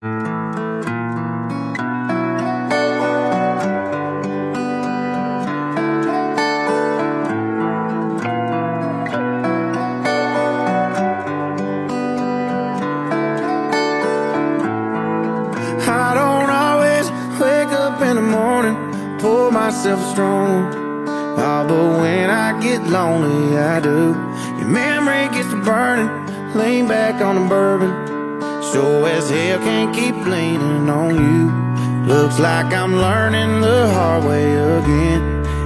I don't always wake up in the morning, pull myself strong. Oh, but when I get lonely, I do. Your memory gets to burning, lean back on the bourbon. Sure as hell can't keep leaning on you. Looks like I'm learning the hard way again.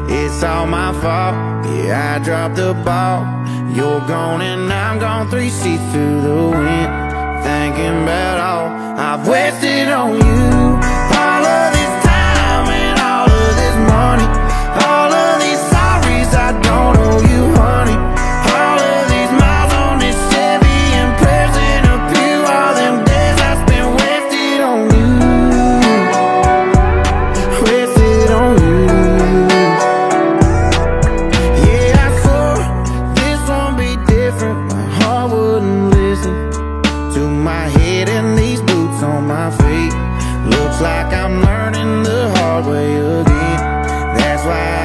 It's all my fault, yeah, I dropped the ball. You're gone and I'm gone, 3 sheets through the wind. Thinking about all I've wasted on you. All of this time and all of this money, all of these sorries, I don't owe you, honey. All of these miles on this Chevy and prayers in a pew, all them days I spent wasted on you. Wasted on you. Yeah, I swore this won't be different. My heart wouldn't listen to my head and these boots on my feet. Looks like I'm learning the hard way again. That's why